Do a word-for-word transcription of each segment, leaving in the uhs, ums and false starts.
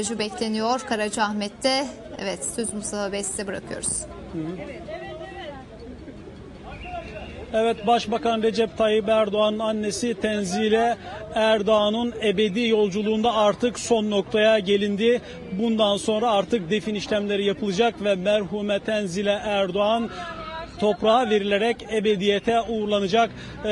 Rejü bekleniyor Karacaahmet'te. Evet, söz Mustafa Bey, size bırakıyoruz. Evet, Başbakan Recep Tayyip Erdoğan'ın annesi Tenzile Erdoğan'ın ebedi yolculuğunda artık son noktaya gelindi. Bundan sonra artık defin işlemleri yapılacak ve merhume Tenzile Erdoğan toprağa verilerek ebediyete uğurlanacak. Ee,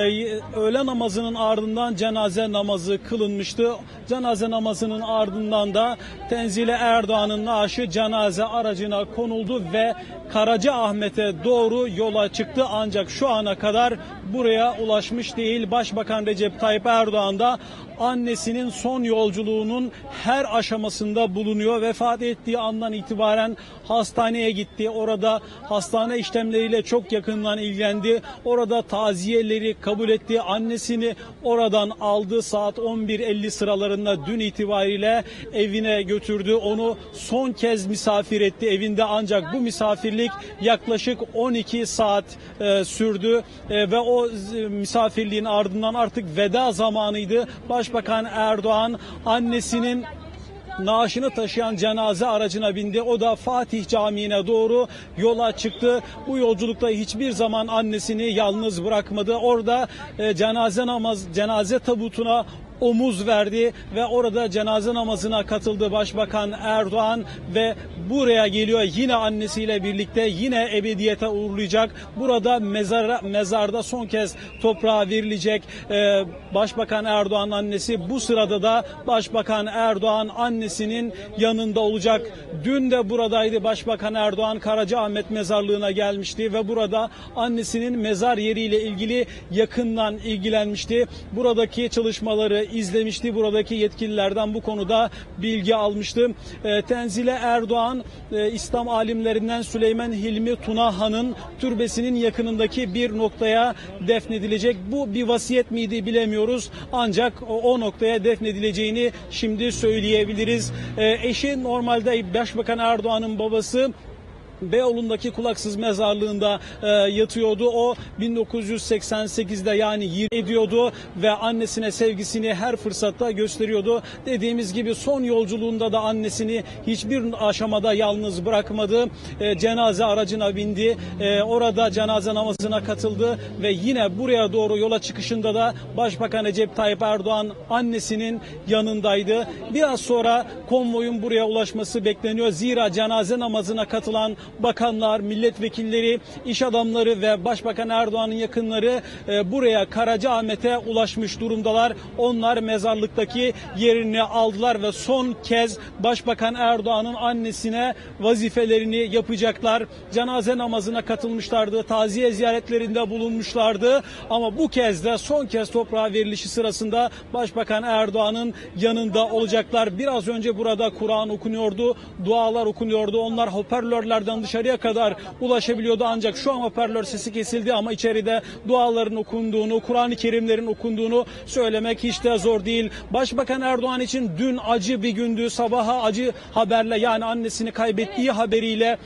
öğle namazının ardından cenaze namazı kılınmıştı. Cenaze namazının ardından da Tenzile Erdoğan'ın naaşı cenaze aracına konuldu ve Karacaahmet'e doğru yola çıktı. Ancak şu ana kadar buraya ulaşmış değil. Başbakan Recep Tayyip Erdoğan da annesinin son yolculuğunun her aşamasında bulunuyor. Vefat ettiği andan itibaren hastaneye gitti. Orada hastane işlemleriyle çok yakından ilgilendi. Orada taziyeleri kabul etti. Annesini oradan aldı. Saat on bir elli sıralarında dün itibariyle evine götürdü. Onu son kez misafir etti evinde. Ancak bu misafirlik yaklaşık on iki saat e, sürdü. E, ve o e, misafirliğin ardından artık veda zamanıydı. Baş Başbakan Erdoğan annesinin naaşını taşıyan cenaze aracına bindi. O da Fatih Camii'ne doğru yola çıktı. Bu yolculukta hiçbir zaman annesini yalnız bırakmadı. Orada e, cenaze namaz, cenaze tabutuna omuz verdi ve orada cenaze namazına katıldı Başbakan Erdoğan ve buraya geliyor yine annesiyle birlikte, yine ebediyete uğurlayacak. Burada mezara, mezarda son kez toprağa verilecek ee, Başbakan Erdoğan'ın annesi. Bu sırada da Başbakan Erdoğan annesinin yanında olacak. Dün de buradaydı Başbakan Erdoğan, Karacaahmet mezarlığına gelmişti ve burada annesinin mezar yeriyle ilgili yakından ilgilenmişti. Buradaki çalışmaları izlemişti. Buradaki yetkililerden bu konuda bilgi almıştım. E, Tenzile Erdoğan e, İslam alimlerinden Süleyman Hilmi Tunahan'ın türbesinin yakınındaki bir noktaya defnedilecek. Bu bir vasiyet miydi bilemiyoruz. Ancak o, o noktaya defnedileceğini şimdi söyleyebiliriz. E, eşi normalde Başbakan Erdoğan'ın babası Beyoğlu'ndaki Kulaksız mezarlığında e, yatıyordu. O bin dokuz yüz seksen sekiz'de yani yirmi ediyordu ve annesine sevgisini her fırsatta gösteriyordu. Dediğimiz gibi son yolculuğunda da annesini hiçbir aşamada yalnız bırakmadı. E, cenaze aracına bindi. E, orada cenaze namazına katıldı ve yine buraya doğru yola çıkışında da Başbakan Recep Tayyip Erdoğan annesinin yanındaydı. Biraz sonra konvoyun buraya ulaşması bekleniyor. Zira cenaze namazına katılan bakanlar, milletvekilleri, iş adamları ve Başbakan Erdoğan'ın yakınları e, buraya Karacaahmet'e ulaşmış durumdalar. Onlar mezarlıktaki yerini aldılar ve son kez Başbakan Erdoğan'ın annesine vazifelerini yapacaklar. Cenaze namazına katılmışlardı, taziye ziyaretlerinde bulunmuşlardı ama bu kez de son kez toprağa verilişi sırasında Başbakan Erdoğan'ın yanında olacaklar. Biraz önce burada Kur'an okunuyordu, dualar okunuyordu. Onlar hoparlörler dışarıya kadar ulaşabiliyordu ancak şu an hoparlör sesi kesildi ama içeride duaların okunduğunu, Kur'an-ı Kerimlerin okunduğunu söylemek hiç de zor değil. Başbakan Erdoğan için dün acı bir gündü. Sabaha acı haberle, yani annesini kaybettiği haberiyle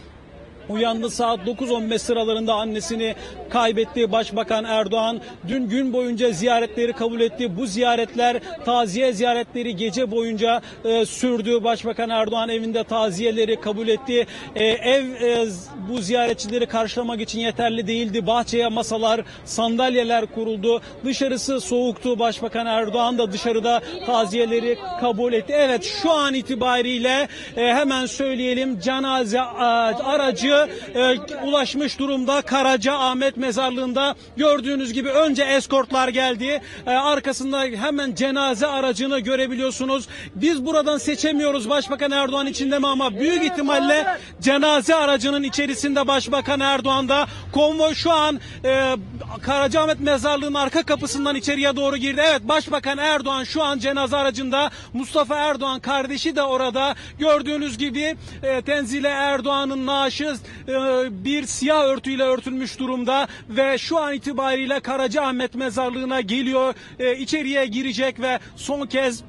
uyandı. Saat dokuz on beş sıralarında annesini kaybetti Başbakan Erdoğan. Dün gün boyunca ziyaretleri kabul etti. Bu ziyaretler, taziye ziyaretleri gece boyunca e, sürdü. Başbakan Erdoğan evinde taziyeleri kabul etti. E, ev e, bu ziyaretçileri karşılamak için yeterli değildi. Bahçeye masalar, sandalyeler kuruldu. Dışarısı soğuktu. Başbakan Erdoğan da dışarıda taziyeleri kabul etti. Evet, şu an itibariyle e, hemen söyleyelim, cenaze aracı E, ulaşmış durumda Karacaahmet mezarlığında. Gördüğünüz gibi önce eskortlar geldi. E, arkasında hemen cenaze aracını görebiliyorsunuz. Biz buradan seçemiyoruz Başbakan Erdoğan içinde mi, ama büyük ihtimalle cenaze aracının içerisinde Başbakan Erdoğan da. Konvoy şu an e, Karacaahmet mezarlığının arka kapısından içeriye doğru girdi. Evet, Başbakan Erdoğan şu an cenaze aracında. Mustafa Erdoğan kardeşi de orada. Gördüğünüz gibi e, Tenzile Erdoğan'ın naaşı bir siyah örtüyle örtülmüş durumda ve şu an itibariyle Karacaahmet mezarlığına geliyor, içeriye girecek ve son kez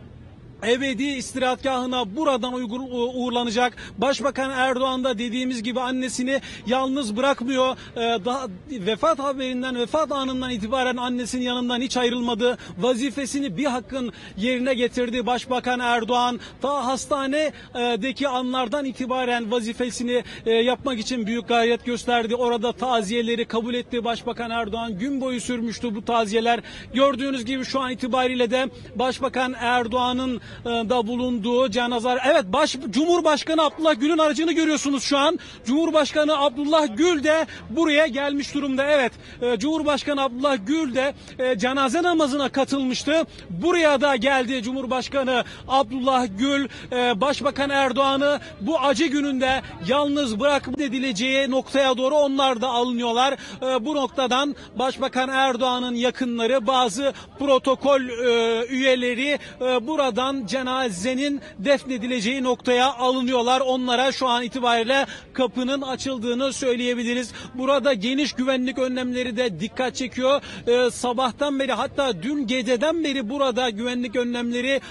ebedi istirahatgahına buradan uğurlanacak. Başbakan Erdoğan da dediğimiz gibi annesini yalnız bırakmıyor. Ee, daha vefat haberinden, vefat anından itibaren annesinin yanından hiç ayrılmadı. Vazifesini bir hakkın yerine getirdi Başbakan Erdoğan. Ta hastanedeki anlardan itibaren vazifesini yapmak için büyük gayret gösterdi. Orada taziyeleri kabul etti Başbakan Erdoğan. Gün boyu sürmüştü bu taziyeler. Gördüğünüz gibi şu an itibariyle de Başbakan Erdoğan'ın da bulunduğu cenazeler. Evet, baş, Cumhurbaşkanı Abdullah Gül'ün aracını görüyorsunuz şu an. Cumhurbaşkanı Abdullah Gül de buraya gelmiş durumda. Evet, e, Cumhurbaşkanı Abdullah Gül de e, cenaze namazına katılmıştı. Buraya da geldi Cumhurbaşkanı Abdullah Gül. E, Başbakan Erdoğan'ı bu acı gününde yalnız bırakıp edileceği noktaya doğru onlar da alınıyorlar. E, bu noktadan Başbakan Erdoğan'ın yakınları, bazı protokol e, üyeleri e, buradan cenazenin defnedileceği noktaya alınıyorlar. Onlara şu an itibariyle kapının açıldığını söyleyebiliriz. Burada geniş güvenlik önlemleri de dikkat çekiyor. Ee, sabahtan beri, hatta dün geceden beri burada güvenlik önlemleri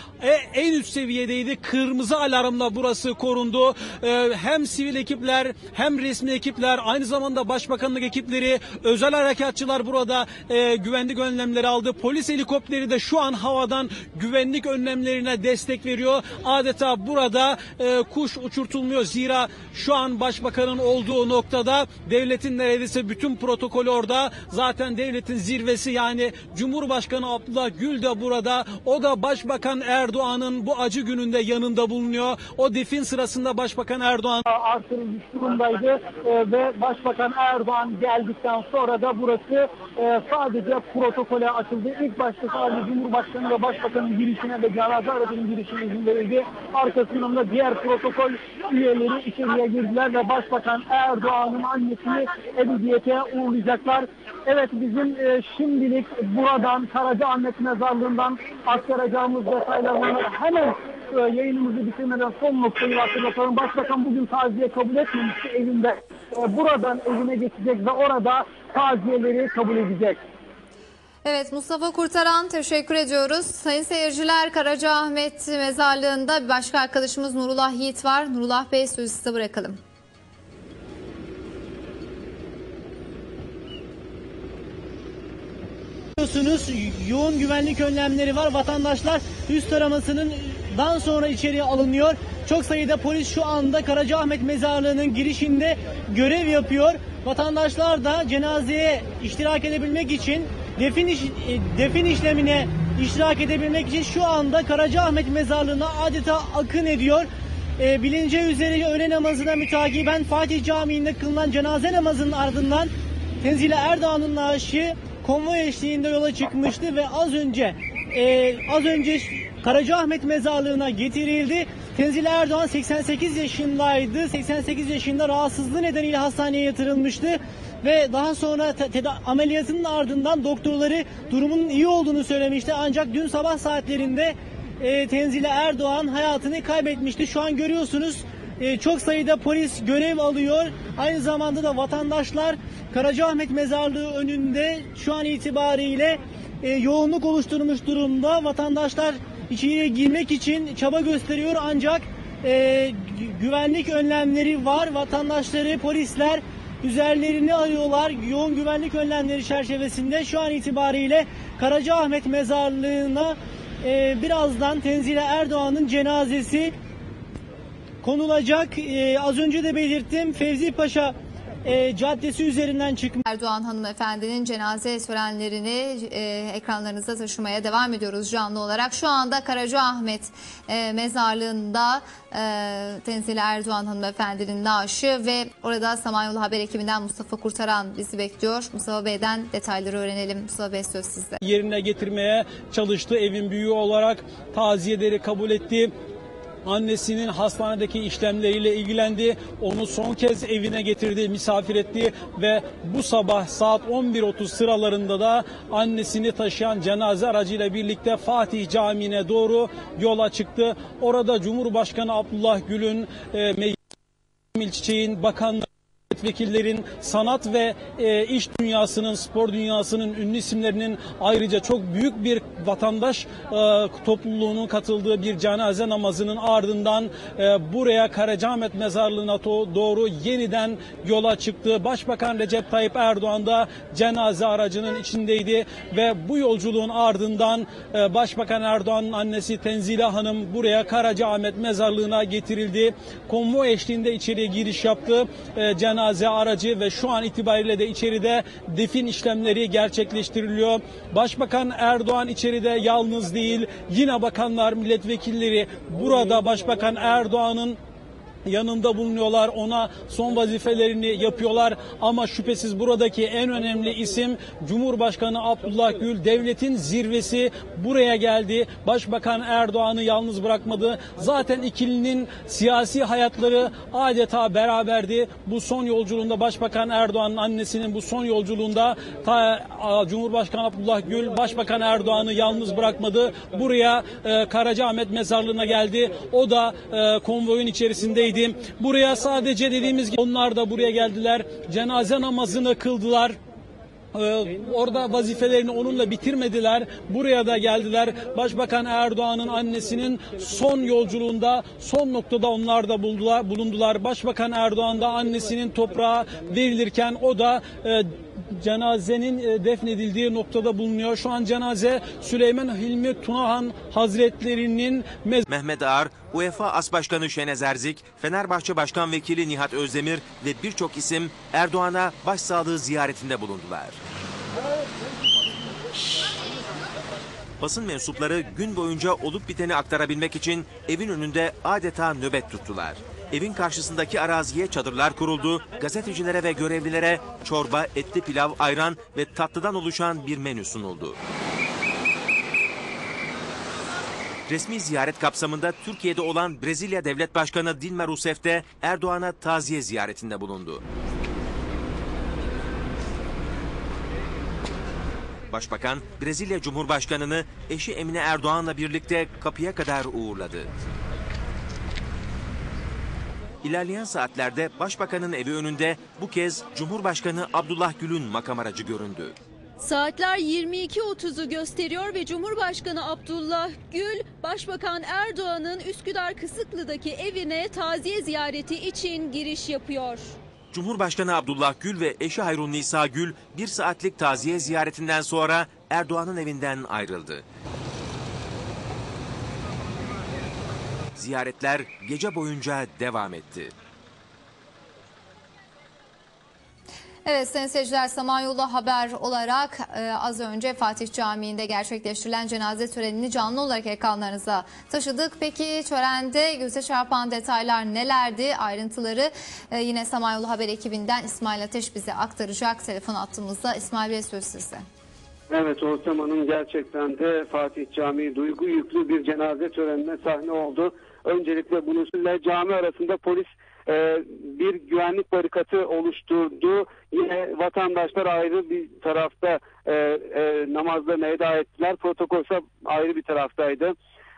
en üst seviyedeydi. Kırmızı alarmla burası korundu. Ee, hem sivil ekipler, hem resmi ekipler, aynı zamanda başbakanlık ekipleri, özel harekatçılar burada e, güvenlik önlemleri aldı. Polis helikopteri de şu an havadan güvenlik önlemlerine destek veriyor. Adeta burada e, kuş uçurtulmuyor. Zira şu an başbakanın olduğu noktada devletin neredeyse bütün protokolü orada. Zaten devletin zirvesi, yani Cumhurbaşkanı Abdullah Gül de burada. O da Başbakan Erdoğan'ın bu acı gününde yanında bulunuyor. O defin sırasında Başbakan Erdoğan artırılmış durumdaydı e, ve Başbakan Erdoğan geldikten sonra da burası e, sadece protokole açıldı. İlk başta sadece Cumhurbaşkanı ve Başbakanın girişine ve cenaze aracının girişine izin verildi. Arkasından da diğer protokol üyeleri içeriye girdiler ve Başbakan Erdoğan'ın annesini ebediyete uğurlayacaklar. Evet, bizim e, şimdilik buradan Karacaahmet mezarlığından aktaracağımız detaylarını hemen e, yayınımızı bitirmeden son noktayı hatırlatalım. Başbakan bugün taziye kabul etmemişti evinde. E, buradan evine geçecek ve orada taziyeleri kabul edecek. Evet, Mustafa Kurtaran, teşekkür ediyoruz. Sayın seyirciler, Karacaahmet mezarlığında bir başka arkadaşımız Nurullah Yiğit var. Nurullah Bey, sözü size bırakalım. Biliyorsunuz, yoğun güvenlik önlemleri var. Vatandaşlar üst aramasının dan sonra içeriye alınıyor. Çok sayıda polis şu anda Karacaahmet mezarlığının girişinde görev yapıyor. Vatandaşlar da cenazeye iştirak edebilmek için, Defin, iş, defin işlemine iştirak edebilmek için şu anda Karacaahmet mezarlığına adeta akın ediyor. E, bilince üzere öğle namazına mütakiben Fatih Camii'nde kılınan cenaze namazının ardından Tenzile Erdoğan'ın naaşı konvoy eşliğinde yola çıkmıştı ve az önce e, az önce Karacaahmet mezarlığına getirildi. Tenzile Erdoğan seksen sekiz yaşındaydı. seksen sekiz yaşında rahatsızlığı nedeniyle hastaneye yatırılmıştı ve daha sonra ameliyatının ardından doktorları durumunun iyi olduğunu söylemişti. Ancak dün sabah saatlerinde e, Tenzile Erdoğan hayatını kaybetmişti. Şu an görüyorsunuz e, çok sayıda polis görev alıyor. Aynı zamanda da vatandaşlar Karacaahmet mezarlığı önünde şu an itibariyle e, yoğunluk oluşturmuş durumda. Vatandaşlar içeriye girmek için çaba gösteriyor, ancak e, güvenlik önlemleri var. Vatandaşları polisler üzerlerini alıyorlar. Yoğun güvenlik önlemleri çerçevesinde şu an itibariyle Karacaahmet mezarlığına e, birazdan Tenzile Erdoğan'ın cenazesi konulacak. E, az önce de belirttim, Fevzi Paşa e, caddesi üzerinden çıkmış. Erdoğan hanımefendinin cenaze törenlerini e, ekranlarınıza taşımaya devam ediyoruz canlı olarak. Şu anda Karacaahmet e, mezarlığında e, Tenzile Erdoğan hanımefendinin naaşı ve orada Samanyolu haber ekibinden Mustafa Kurtaran bizi bekliyor. Mustafa Bey'den detayları öğrenelim. Mustafa Bey, söz sizde. Yerine getirmeye çalıştı. Evin büyüğü olarak taziyeleri kabul etti. Annesinin hastanedeki işlemleriyle ilgilendi. Onu son kez evine getirdi, misafir etti ve bu sabah saat on bir otuz sıralarında da annesini taşıyan cenaze aracıyla birlikte Fatih Camii'ne doğru yola çıktı. Orada Cumhurbaşkanı Abdullah Gül'ün, Cemil Çiçek'in, bakanlar, Milletvekillerin, sanat ve e, iş dünyasının, spor dünyasının ünlü isimlerinin, ayrıca çok büyük bir vatandaş e, topluluğunun katıldığı bir cenaze namazının ardından e, buraya Karacaahmet mezarlığına doğru yeniden yola çıktı. Başbakan Recep Tayyip Erdoğan da cenaze aracının içindeydi ve bu yolculuğun ardından e, Başbakan Erdoğan'ın annesi Tenzile Hanım buraya Karacaahmet mezarlığına getirildi. Konvoy eşliğinde içeriye giriş yaptı. E, cenaze Cenaze aracı ve şu an itibariyle de içeride defin işlemleri gerçekleştiriliyor. Başbakan Erdoğan içeride yalnız değil. Yine bakanlar, milletvekilleri burada Başbakan Erdoğan'ın yanında bulunuyorlar. Ona son vazifelerini yapıyorlar. Ama şüphesiz buradaki en önemli isim Cumhurbaşkanı Abdullah Gül. Devletin zirvesi buraya geldi. Başbakan Erdoğan'ı yalnız bırakmadı. Zaten ikilinin siyasi hayatları adeta beraberdi. Bu son yolculuğunda Başbakan Erdoğan'ın annesinin bu son yolculuğunda ta, Cumhurbaşkanı Abdullah Gül Başbakan Erdoğan'ı yalnız bırakmadı. Buraya e, Karacaahmet mezarlığına geldi. O da e, konvoyun içerisindeydi. Buraya sadece dediğimiz gibi onlar da buraya geldiler. Cenaze namazını kıldılar. Ee, orada vazifelerini onunla bitirmediler. Buraya da geldiler. Başbakan Erdoğan'ın annesinin son yolculuğunda son noktada onlar da buldular, bulundular. Başbakan Erdoğan da annesinin toprağa verilirken o da e, cenazenin defnedildiği noktada bulunuyor. Şu an cenaze Süleyman Hilmi Tunahan Hazretlerinin mez Mehmet Ağar, UEFA As Başkanı Şenes Erzik, Fenerbahçe Başkan Vekili Nihat Özdemir ve birçok isim Erdoğan'a başsağlığı ziyaretinde bulundular. Basın mensupları gün boyunca olup biteni aktarabilmek için evin önünde adeta nöbet tuttular. Evin karşısındaki araziye çadırlar kuruldu, gazetecilere ve görevlilere çorba, etli pilav, ayran ve tatlıdan oluşan bir menü sunuldu. Resmi ziyaret kapsamında Türkiye'de olan Brezilya Devlet Başkanı Dilma Rousseff de Erdoğan'a taziye ziyaretinde bulundu. Başbakan, Brezilya Cumhurbaşkanı'nı eşi Emine Erdoğan'la birlikte kapıya kadar uğurladı. İlerleyen saatlerde Başbakan'ın evi önünde bu kez Cumhurbaşkanı Abdullah Gül'ün makam aracı göründü. Saatler yirmi iki otuzu gösteriyor ve Cumhurbaşkanı Abdullah Gül, Başbakan Erdoğan'ın Üsküdar Kısıklı'daki evine taziye ziyareti için giriş yapıyor. Cumhurbaşkanı Abdullah Gül ve eşi Hayrünnisa Gül bir saatlik taziye ziyaretinden sonra Erdoğan'ın evinden ayrıldı. Ziyaretler gece boyunca devam etti. Evet sayın seyirciler, Samanyolu haber olarak e, az önce Fatih Camii'nde gerçekleştirilen cenaze törenini canlı olarak ekranlarınıza taşıdık. Peki törende göze çarpan detaylar nelerdi? Ayrıntıları e, yine Samanyolu haber ekibinden İsmail Ateş bize aktaracak. Telefon attığımızda İsmail Bey, söz size. Evet, Osman Hanım, gerçekten de Fatih Camii duygu yüklü bir cenaze törenine sahne oldu. Öncelikle bununla cami arasında polis e, bir güvenlik barikatı oluşturdu. Yine vatandaşlar ayrı bir tarafta e, e, namazlarına eda ettiler. Protokolsa ayrı bir taraftaydı.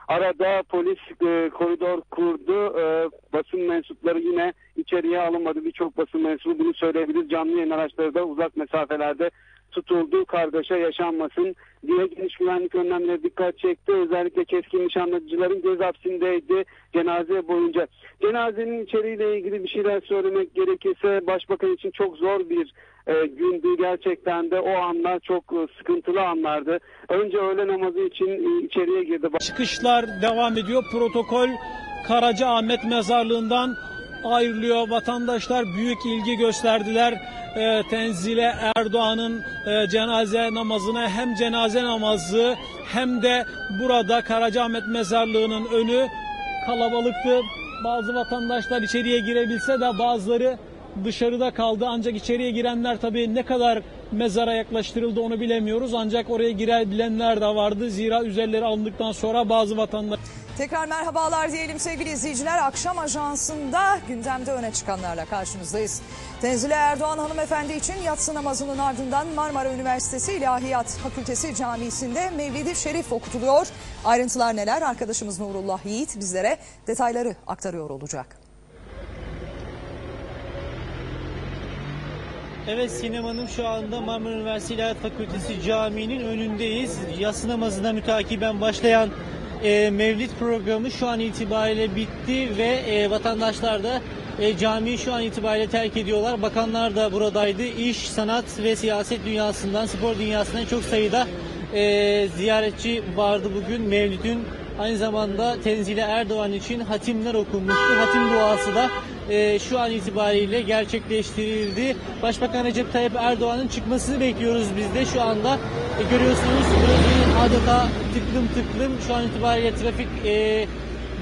Arada polis e, koridor kurdu. E, basın mensupları yine içeriye alınmadı. Birçok basın mensubu bunu söyleyebilir. Canlı yayın araçları da uzak mesafelerde tutuldu, kargaşa yaşanmasın diye geniş güvenlik önlemlerine dikkat çekti. Özellikle keskin nişanlıcıların göz hapsindeydi cenaze boyunca. Cenazenin içeriğiyle ilgili bir şeyler söylemek gerekirse Başbakan için çok zor bir e, gündü. Gerçekten de o anlar çok e, sıkıntılı anlardı. Önce öğle namazı için e, içeriye girdi. Çıkışlar devam ediyor. Protokol Karacaahmet mezarlığından ayrılıyor. Vatandaşlar büyük ilgi gösterdiler. E, Tenzile Erdoğan'ın e, cenaze namazına, hem cenaze namazı hem de burada Karacaahmet mezarlığının önü kalabalıktı. Bazı vatandaşlar içeriye girebilse de bazıları dışarıda kaldı. Ancak içeriye girenler tabii ne kadar mezara yaklaştırıldı onu bilemiyoruz. Ancak oraya girebilenler de vardı. Zira üzerleri alındıktan sonra bazı vatandaş... Tekrar merhabalar diyelim sevgili izleyiciler. Akşam Ajansı'nda gündemde öne çıkanlarla karşınızdayız. Tenzile Erdoğan hanımefendi için yatsı namazının ardından Marmara Üniversitesi İlahiyat Fakültesi Camisi'nde Mevlid-i Şerif okutuluyor. Ayrıntılar neler? Arkadaşımız Nurullah Yiğit bizlere detayları aktarıyor olacak. Evet Sinem Hanım, şu anda Marmara Üniversitesi İlahiyat Fakültesi Camii'nin önündeyiz. Yatsı namazına mütakiben başlayan e, mevlid programı şu an itibariyle bitti ve e, vatandaşlar da e, camiyi şu an itibariyle terk ediyorlar. Bakanlar da buradaydı. İş, sanat ve siyaset dünyasından, spor dünyasından çok sayıda e, ziyaretçi vardı bugün. Mevlid'in aynı zamanda Tenzile Erdoğan için hatimler okunmuştu. Hatim duası da e, şu an itibariyle gerçekleştirildi. Başbakan Recep Tayyip Erdoğan'ın çıkmasını bekliyoruz biz de şu anda. E, görüyorsunuz burası adeta tıklım tıklım. Şu an itibariyle trafik e,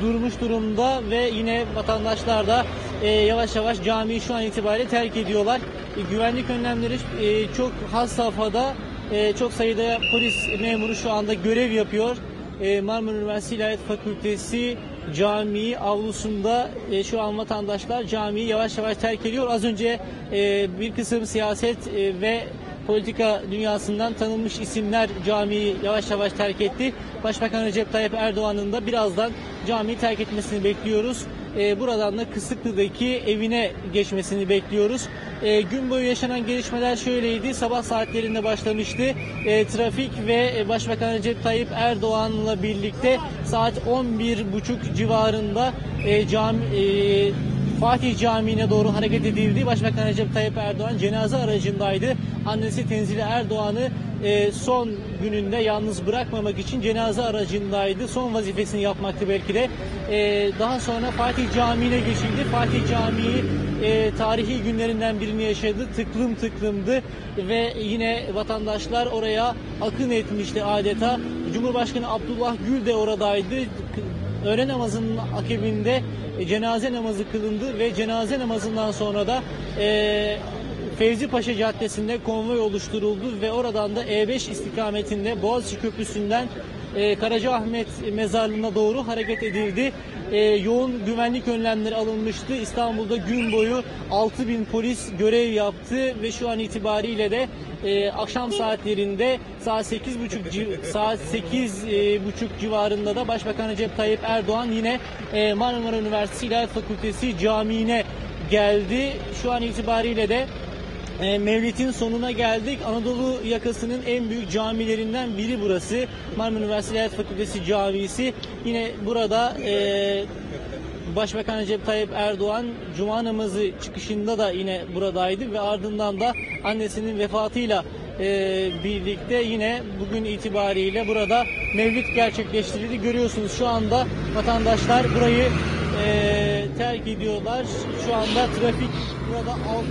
durmuş durumda ve yine vatandaşlar da e, yavaş yavaş camiyi şu an itibariyle terk ediyorlar. E, güvenlik önlemleri e, çok has safhada. E, çok sayıda polis memuru şu anda görev yapıyor. Marmara Üniversitesi İlahiyat Fakültesi Camii avlusunda şu an vatandaşlar camiyi yavaş yavaş terk ediyor. Az önce bir kısım siyaset ve politika dünyasından tanınmış isimler camiyi yavaş yavaş terk etti. Başbakan Recep Tayyip Erdoğan'ın da birazdan camiyi terk etmesini bekliyoruz. Buradan da Kısıklı'daki evine geçmesini bekliyoruz. E, gün boyu yaşanan gelişmeler şöyleydi. Sabah saatlerinde başlamıştı. E, trafik ve Başbakan Recep Tayyip Erdoğan'la birlikte saat on bir buçuk civarında e, cami, e, Fatih Camii'ne doğru hareket edildi. Başbakan Recep Tayyip Erdoğan cenaze aracındaydı. Annesi Tenzile Erdoğan'ı e, son gününde yalnız bırakmamak için cenaze aracındaydı. Son vazifesini yapmaktı belki de. E, daha sonra Fatih Camii'ne geçildi. Fatih Camii E, tarihi günlerinden birini yaşadı. Tıklım tıklımdı ve yine vatandaşlar oraya akın etmişti adeta. Cumhurbaşkanı Abdullah Gül de oradaydı. Öğle namazının akabinde e, cenaze namazı kılındı ve cenaze namazından sonra da e, Fevzi Paşa Caddesi'nde konvoy oluşturuldu ve oradan da E beş istikametinde Boğaziçi Köprüsü'nden e, Karacaahmet mezarlığına doğru hareket edildi. E, yoğun güvenlik önlemleri alınmıştı. İstanbul'da gün boyu altı bin polis görev yaptı ve şu an itibariyle de e, akşam saatlerinde saat sekiz buçuk saat sekiz buçuk civarında da Başbakan Recep Tayyip Erdoğan yine e, Marmara Üniversitesi İlahiyat Fakültesi Camii'ne geldi. Şu an itibariyle de mevlidin sonuna geldik. Anadolu yakasının en büyük camilerinden biri burası. Marmara Üniversitesi İlahiyat Fakültesi Camisi. Yine burada e, Başbakan Recep Tayyip Erdoğan Cuma namazı çıkışında da yine buradaydı ve ardından da annesinin vefatıyla e, birlikte yine bugün itibariyle burada mevlid gerçekleştirildi. Görüyorsunuz şu anda vatandaşlar burayı e, terk ediyorlar. Şu anda trafik burada alt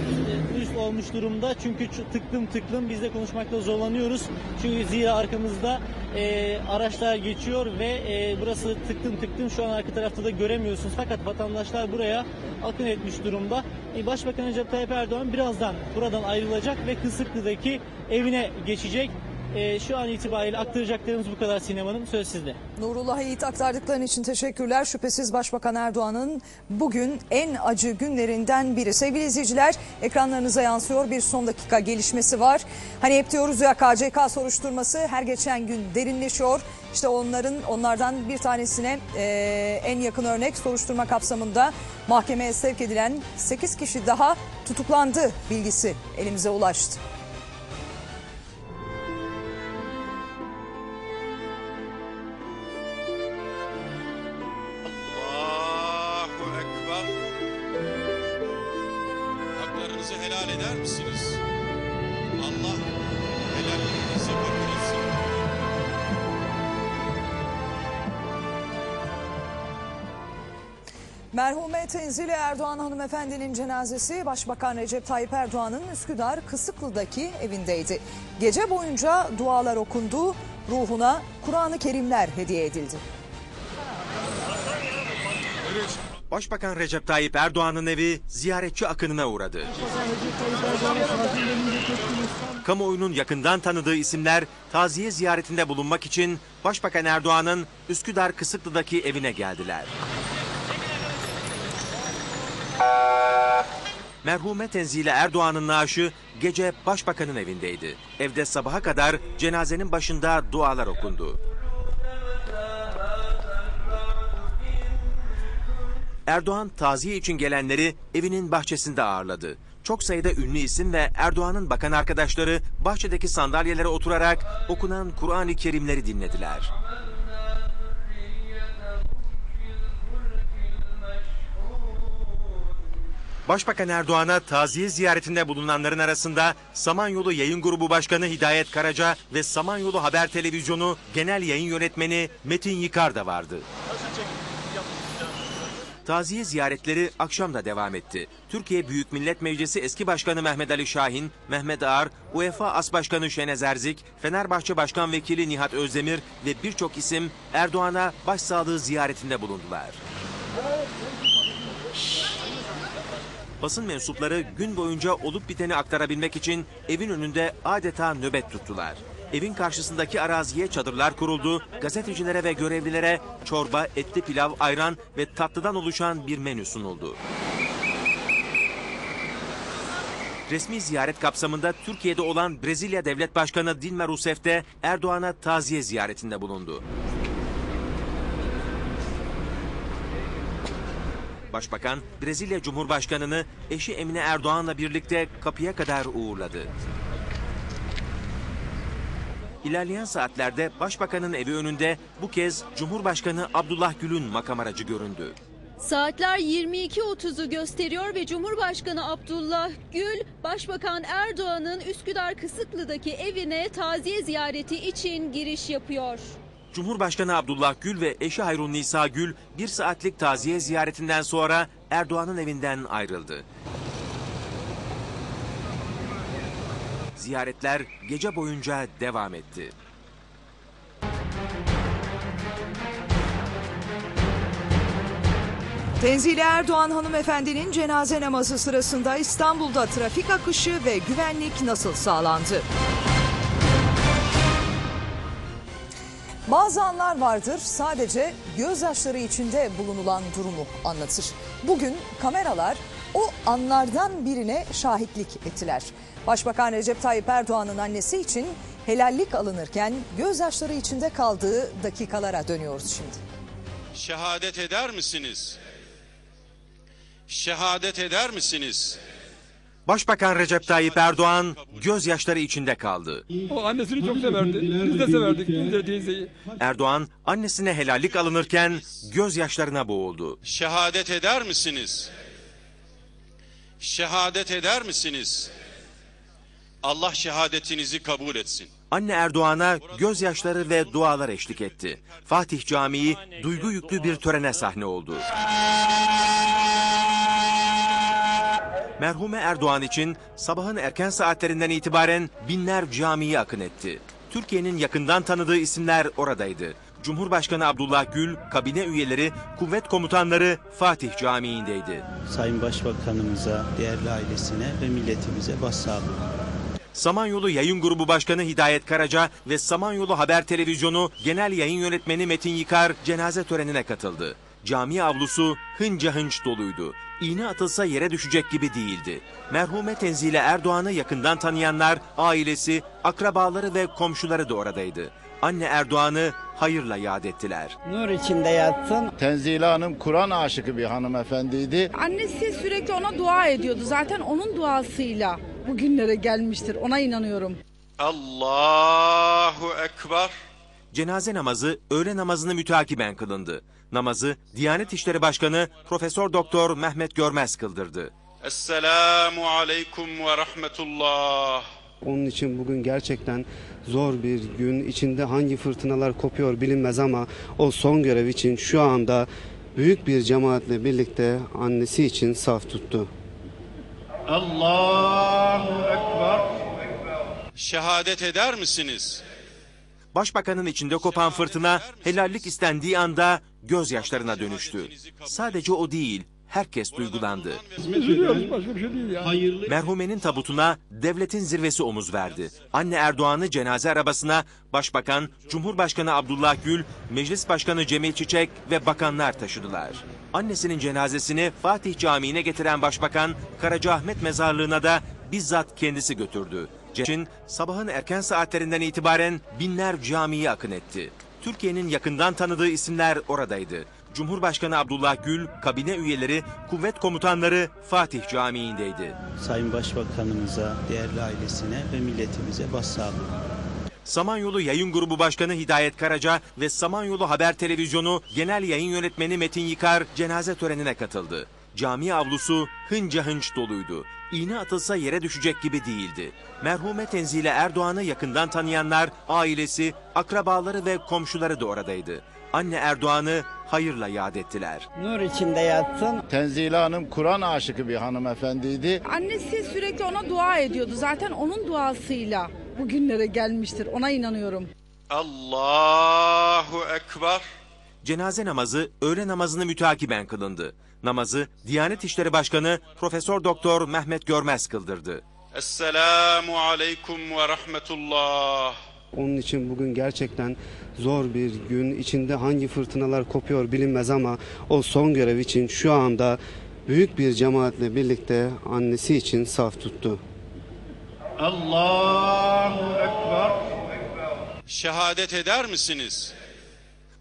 üst olmuş durumda. Çünkü tıklım tıklım biz de konuşmakta zorlanıyoruz. Çünkü zira arkamızda e, araçlar geçiyor ve e, burası tıklım tıklım. Şu an arka tarafta da göremiyorsunuz. Fakat vatandaşlar buraya akın etmiş durumda. E, Başbakan Recep Tayyip Erdoğan birazdan buradan ayrılacak ve Kısıklı'daki evine geçecek. Ee, şu an itibariyle aktaracaklarımız bu kadar Sinem Hanım. Söz sizde. Nurullah Yiğit, aktardıkların için teşekkürler. Şüphesiz Başbakan Erdoğan'ın bugün en acı günlerinden biri. Sevgili izleyiciler, ekranlarınıza yansıyor bir son dakika gelişmesi var. Hani hep diyoruz ya, K C K soruşturması her geçen gün derinleşiyor. İşte onların onlardan bir tanesine e, en yakın örnek soruşturma kapsamında mahkemeye sevk edilen sekiz kişi daha tutuklandı bilgisi elimize ulaştı. Helal eder misiniz? Allah helalinize kabul etsin. Merhume Tenzile Erdoğan hanımefendinin cenazesi Başbakan Recep Tayyip Erdoğan'ın Üsküdar Kısıklı'daki evindeydi. Gece boyunca dualar okundu, ruhuna Kur'an-ı Kerimler hediye edildi. Başbakan Recep Tayyip Erdoğan'ın evi ziyaretçi akınına uğradı. Kamuoyunun yakından tanıdığı isimler taziye ziyaretinde bulunmak için Başbakan Erdoğan'ın Üsküdar Kısıklı'daki evine geldiler. Merhume Tenzile Erdoğan'ın naaşı gece Başbakan'ın evindeydi. Evde sabaha kadar cenazenin başında dualar okundu. Erdoğan taziye için gelenleri evinin bahçesinde ağırladı. Çok sayıda ünlü isim ve Erdoğan'ın bakan arkadaşları bahçedeki sandalyelere oturarak okunan Kur'an-ı Kerimleri dinlediler. Başbakan Erdoğan'a taziye ziyaretinde bulunanların arasında Samanyolu Yayın Grubu Başkanı Hidayet Karaca ve Samanyolu Haber Televizyonu Genel Yayın Yönetmeni Metin Yıkar da vardı. Taziye ziyaretleri akşam da devam etti. Türkiye Büyük Millet Meclisi eski başkanı Mehmet Ali Şahin, Mehmet Ağar, UEFA As Başkanı Şenes Erzik, Fenerbahçe Başkan Vekili Nihat Özdemir ve birçok isim Erdoğan'a başsağlığı ziyaretinde bulundular. Basın mensupları gün boyunca olup biteni aktarabilmek için evin önünde adeta nöbet tuttular. Evin karşısındaki araziye çadırlar kuruldu, gazetecilere ve görevlilere çorba, etli pilav, ayran ve tatlıdan oluşan bir menü sunuldu. Resmi ziyaret kapsamında Türkiye'de olan Brezilya Devlet Başkanı Dilma Rousseff de Erdoğan'a taziye ziyaretinde bulundu. Başbakan, Brezilya Cumhurbaşkanı'nı eşi Emine Erdoğan'la birlikte kapıya kadar uğurladı. İlerleyen saatlerde Başbakan'ın evi önünde bu kez Cumhurbaşkanı Abdullah Gül'ün makam aracı göründü. Saatler yirmi iki otuzu gösteriyor ve Cumhurbaşkanı Abdullah Gül, Başbakan Erdoğan'ın Üsküdar Kısıklı'daki evine taziye ziyareti için giriş yapıyor. Cumhurbaşkanı Abdullah Gül ve eşi Hayrünnisa Gül bir saatlik taziye ziyaretinden sonra Erdoğan'ın evinden ayrıldı. Ziyaretler gece boyunca devam etti. Tenzile Erdoğan hanımefendinin cenaze namazı sırasında İstanbul'da trafik akışı ve güvenlik nasıl sağlandı? Bazı anlar vardır, sadece gözyaşları içinde bulunulan durumu anlatır. Bugün kameralar o anlardan birine şahitlik ettiler. Başbakan Recep Tayyip Erdoğan'ın annesi için helallik alınırken gözyaşları içinde kaldığı dakikalara dönüyoruz şimdi. Şehadet eder misiniz? Şehadet eder misiniz? Başbakan Recep Tayyip Erdoğan gözyaşları içinde kaldı. O annesini çok severdi. Biz de severdik. Biz de teyzeyi. Erdoğan annesine helallik alınırken gözyaşlarına boğuldu. Şehadet eder misiniz? Şehadet eder misiniz? Allah şehadetinizi kabul etsin. Anne Erdoğan'a gözyaşları ve dualar eşlik etti. Fatih Camii duygu yüklü bir törene sahne oldu. Merhume Erdoğan için sabahın erken saatlerinden itibaren binler camiye akın etti. Türkiye'nin yakından tanıdığı isimler oradaydı. Cumhurbaşkanı Abdullah Gül, kabine üyeleri, kuvvet komutanları Fatih Camii'ndeydi. Sayın Başbakanımıza, değerli ailesine ve milletimize başsağlığı. Samanyolu Yayın Grubu Başkanı Hidayet Karaca ve Samanyolu Haber Televizyonu Genel Yayın Yönetmeni Metin Yıkar cenaze törenine katıldı. Cami avlusu hınca hınç doluydu. İğne atılsa yere düşecek gibi değildi. Merhume Tenzile Erdoğan'ı yakından tanıyanlar, ailesi, akrabaları ve komşuları da oradaydı. Anne Erdoğan'ı hayırla yad ettiler. Nur içinde yatsın. Tenzile Hanım Kur'an aşıkı bir hanımefendiydi. Annesi sürekli ona dua ediyordu. Zaten onun duasıyla bugünlere gelmiştir. Ona inanıyorum. Allahu Ekber. Cenaze namazı öğle namazını mütakiben kılındı. Namazı Diyanet İşleri Başkanı Profesör Doktor Mehmet Görmez kıldırdı. Esselamu aleyküm ve rahmetullah. Onun için bugün gerçekten zor bir gün. İçinde hangi fırtınalar kopuyor bilinmez ama o son görev için şu anda büyük bir cemaatle birlikte annesi için saf tuttu. Allahu Ekber. Şehadet eder misiniz? Başbakanın içinde kopan fırtına helallik istendiği anda gözyaşlarına dönüştü. Sadece o değil, herkes duygulandı. Üzülüyoruz, başka bir şey değil ya. Merhumenin tabutuna devletin zirvesi omuz verdi. Anne Erdoğan'ı cenaze arabasına Başbakan, Cumhurbaşkanı Abdullah Gül, Meclis Başkanı Cemil Çiçek ve bakanlar taşıdılar. Annesinin cenazesini Fatih Camii'ne getiren Başbakan, Karacaahmet mezarlığına da bizzat kendisi götürdü. Cenaze sabahın erken saatlerinden itibaren binler camiye akın etti. Türkiye'nin yakından tanıdığı isimler oradaydı. Cumhurbaşkanı Abdullah Gül, kabine üyeleri, kuvvet komutanları Fatih Camii'ndeydi. Sayın Başbakanımıza, değerli ailesine ve milletimize başsağlığı. Samanyolu Yayın Grubu Başkanı Hidayet Karaca ve Samanyolu Haber Televizyonu Genel Yayın Yönetmeni Metin Yıkar cenaze törenine katıldı. Cami avlusu hınca hınç doluydu. İğne atılsa yere düşecek gibi değildi. Merhume Tenzile Erdoğan'ı yakından tanıyanlar, ailesi, akrabaları ve komşuları da oradaydı. Anne Erdoğan'ı hayırla yad ettiler. Nur içinde yatsın. Tenzile Hanım Kur'an aşıkı bir hanımefendiydi. Annesi sürekli ona dua ediyordu. Zaten onun duasıyla bugünlere gelmiştir. Ona inanıyorum. Allahu Ekber. Cenaze namazı öğle namazını mütakiben kılındı. Namazı Diyanet İşleri Başkanı Profesör Doktor Mehmet Görmez kıldırdı. Esselamu aleyküm ve rahmetullah. Onun için bugün gerçekten zor bir gün. İçinde hangi fırtınalar kopuyor bilinmez ama o son görev için şu anda büyük bir cemaatle birlikte annesi için saf tuttu. Allahu Ekber. Şehadet eder misiniz?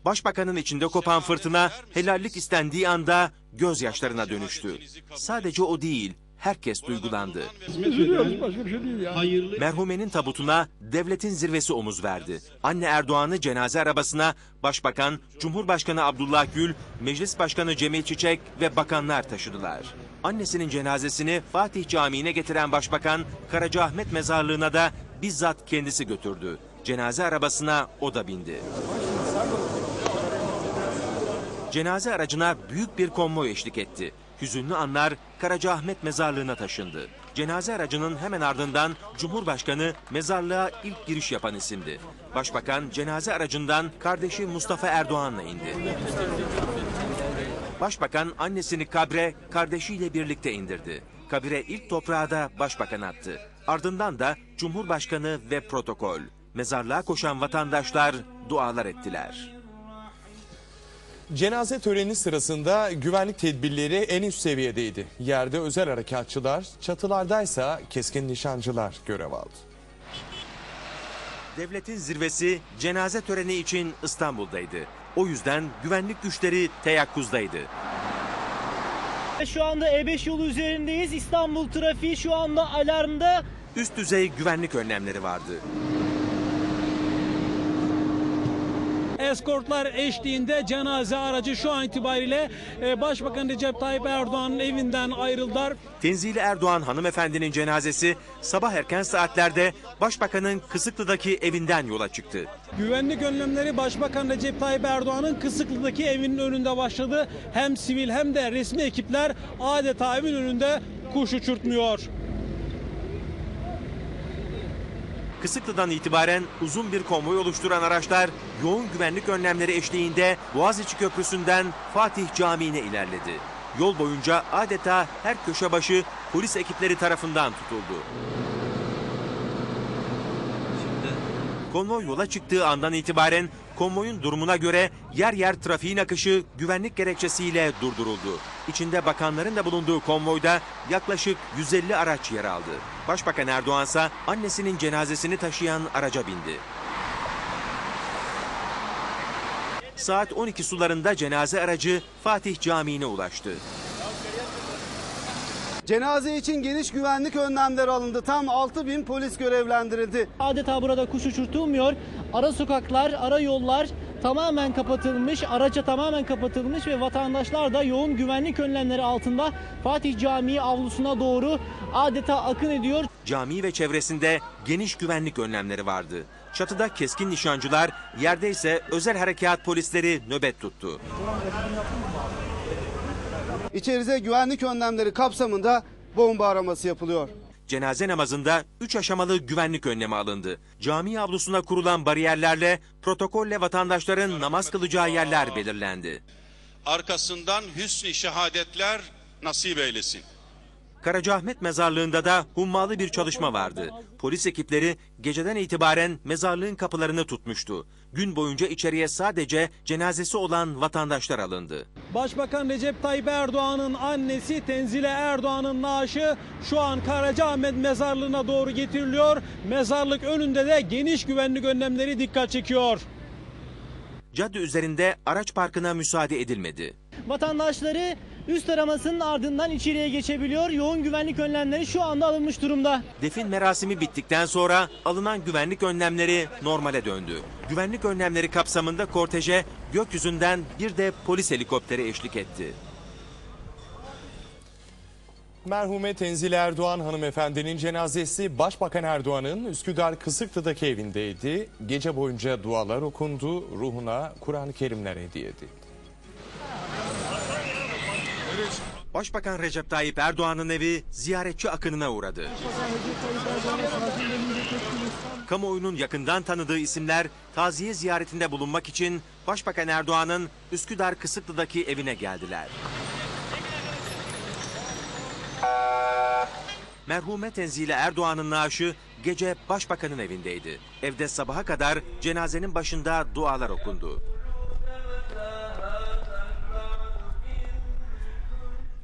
Başbakanın içinde kopan fırtına helallik istendiği anda gözyaşlarına dönüştü. Sadece o değil, herkes duygulandı. Üzülüyoruz, başka bir şey değil ya. Merhumenin tabutuna devletin zirvesi omuz verdi. Anne Erdoğan'ı cenaze arabasına Başbakan, Cumhurbaşkanı Abdullah Gül, Meclis Başkanı Cemil Çiçek ve bakanlar taşıdılar. Annesinin cenazesini Fatih Camii'ne getiren Başbakan, Karacaahmet mezarlığına da bizzat kendisi götürdü. Cenaze arabasına o da bindi. Cenaze aracına büyük bir konvoy eşlik etti. Hüzünlü anlar Karacaahmet mezarlığına taşındı. Cenaze aracının hemen ardından Cumhurbaşkanı mezarlığa ilk giriş yapan isimdi. Başbakan cenaze aracından kardeşi Mustafa Erdoğan'la indi. Başbakan annesini kabre kardeşiyle birlikte indirdi. Kabire ilk toprağı da başbakan attı. Ardından da Cumhurbaşkanı ve protokol. Mezarlığa koşan vatandaşlar dualar ettiler. Cenaze töreni sırasında güvenlik tedbirleri en üst seviyedeydi. Yerde özel harekatçılar, çatılardaysa keskin nişancılar görev aldı. Devletin zirvesi cenaze töreni için İstanbul'daydı. O yüzden güvenlik güçleri teyakkuzdaydı. Şu anda E beş yolu üzerindeyiz. İstanbul trafiği şu anda alarmda. Üst düzey güvenlik önlemleri vardı. Eskortlar eşliğinde cenaze aracı şu an itibariyle Başbakan Recep Tayyip Erdoğan'ın evinden ayrıldılar. Tenzile Erdoğan hanımefendinin cenazesi sabah erken saatlerde Başbakan'ın Kısıklı'daki evinden yola çıktı. Güvenlik önlemleri Başbakan Recep Tayyip Erdoğan'ın Kısıklı'daki evinin önünde başladı. Hem sivil hem de resmi ekipler adeta evin önünde kuş uçurtmuyor. Kısıklı'dan itibaren uzun bir konvoy oluşturan araçlar yoğun güvenlik önlemleri eşliğinde Boğaziçi Köprüsü'nden Fatih Camii'ne ilerledi. Yol boyunca adeta her köşe başı polis ekipleri tarafından tutuldu. Şimdi... Konvoy yola çıktığı andan itibaren konvoyun durumuna göre yer yer trafiğin akışı güvenlik gerekçesiyle durduruldu. İçinde bakanların da bulunduğu konvoyda yaklaşık yüz elli araç yer aldı. Başbakan Erdoğan ise annesinin cenazesini taşıyan araca bindi. Saat on iki sularında cenaze aracı Fatih Camii'ne ulaştı. Cenaze için geniş güvenlik önlemleri alındı. Tam altı bin polis görevlendirildi. Adeta burada kuş uçurtulmuyor. Ara sokaklar, ara yollar tamamen kapatılmış, araca tamamen kapatılmış ve vatandaşlar da yoğun güvenlik önlemleri altında Fatih Camii avlusuna doğru adeta akın ediyor. Cami ve çevresinde geniş güvenlik önlemleri vardı. Çatıda keskin nişancılar, yerde ise özel harekat polisleri nöbet tuttu. İçeride güvenlik önlemleri kapsamında bomba araması yapılıyor. Cenaze namazında üç aşamalı güvenlik önlemi alındı. Cami avlusuna kurulan bariyerlerle, protokolle vatandaşların namaz kılacağı yerler belirlendi. Arkasından hüsnü şehadetler nasip eylesin. Karacaahmet mezarlığında da hummalı bir çalışma vardı. Polis ekipleri geceden itibaren mezarlığın kapılarını tutmuştu. Gün boyunca içeriye sadece cenazesi olan vatandaşlar alındı. Başbakan Recep Tayyip Erdoğan'ın annesi Tenzile Erdoğan'ın naaşı şu an Karacaahmet mezarlığına doğru getiriliyor. Mezarlık önünde de geniş güvenlik önlemleri dikkat çekiyor. cadde üzerinde araç parkına müsaade edilmedi. Vatandaşları üst aramasının ardından içeriye geçebiliyor. Yoğun güvenlik önlemleri şu anda alınmış durumda. Defin merasimi bittikten sonra alınan güvenlik önlemleri normale döndü. Güvenlik önlemleri kapsamında korteje gökyüzünden bir de polis helikopteri eşlik etti. Merhume Tenzile Erdoğan hanımefendinin cenazesi Başbakan Erdoğan'ın Üsküdar Kısıklı'daki evindeydi. Gece boyunca dualar okundu, ruhuna Kur'an-ı Kerimler hediye edildi. Başbakan Recep Tayyip Erdoğan'ın evi ziyaretçi akınına uğradı. Kamuoyunun yakından tanıdığı isimler taziye ziyaretinde bulunmak için Başbakan Erdoğan'ın Üsküdar Kısıklı'daki evine geldiler. Merhume Tenzile Erdoğan'ın naaşı gece Başbakan'ın evindeydi. Evde sabaha kadar cenazenin başında dualar okundu.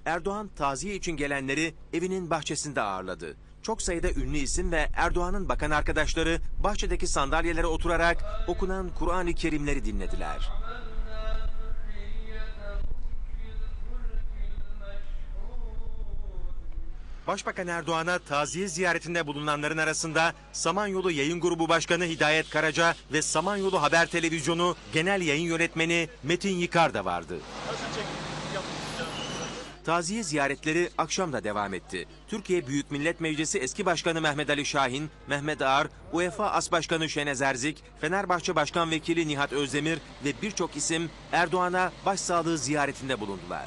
Erdoğan taziye için gelenleri evinin bahçesinde ağırladı. Çok sayıda ünlü isim ve Erdoğan'ın bakan arkadaşları bahçedeki sandalyelere oturarak okunan Kur'an-ı Kerimleri dinlediler. Başbakan Erdoğan'a taziye ziyaretinde bulunanların arasında Samanyolu Yayın Grubu Başkanı Hidayet Karaca ve Samanyolu Haber Televizyonu Genel Yayın Yönetmeni Metin Yıkar da vardı. Taziye ziyaretleri akşam da devam etti. Türkiye Büyük Millet Meclisi eski başkanı Mehmet Ali Şahin, Mehmet Ağar, UEFA As Başkanı Şenes Erzik, Fenerbahçe Başkan Vekili Nihat Özdemir ve birçok isim Erdoğan'a başsağlığı ziyaretinde bulundular.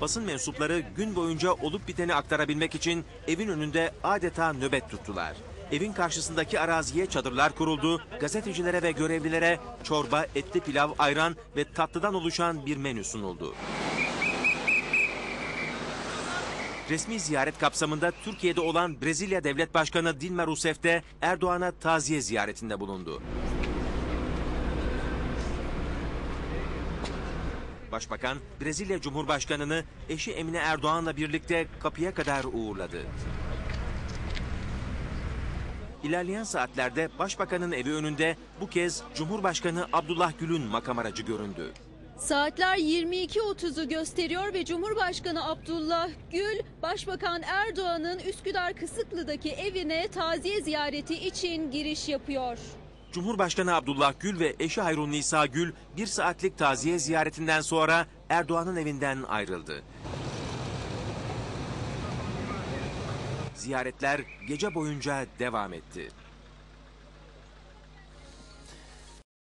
Basın mensupları gün boyunca olup biteni aktarabilmek için evin önünde adeta nöbet tuttular. Evin karşısındaki araziye çadırlar kuruldu, gazetecilere ve görevlilere çorba, etli pilav, ayran ve tatlıdan oluşan bir menü sunuldu. Resmi ziyaret kapsamında Türkiye'de olan Brezilya Devlet Başkanı Dilma Rousseff de Erdoğan'a taziye ziyaretinde bulundu. Başbakan, Brezilya Cumhurbaşkanı'nı eşi Emine Erdoğan'la birlikte kapıya kadar uğurladı. İlerleyen saatlerde Başbakan'ın evi önünde bu kez Cumhurbaşkanı Abdullah Gül'ün makam aracı göründü. Saatler yirmi iki otuzu gösteriyor ve Cumhurbaşkanı Abdullah Gül, Başbakan Erdoğan'ın Üsküdar Kısıklı'daki evine taziye ziyareti için giriş yapıyor. Cumhurbaşkanı Abdullah Gül ve eşi Hayrünnisa Gül bir saatlik taziye ziyaretinden sonra Erdoğan'ın evinden ayrıldı. Ziyaretler gece boyunca devam etti.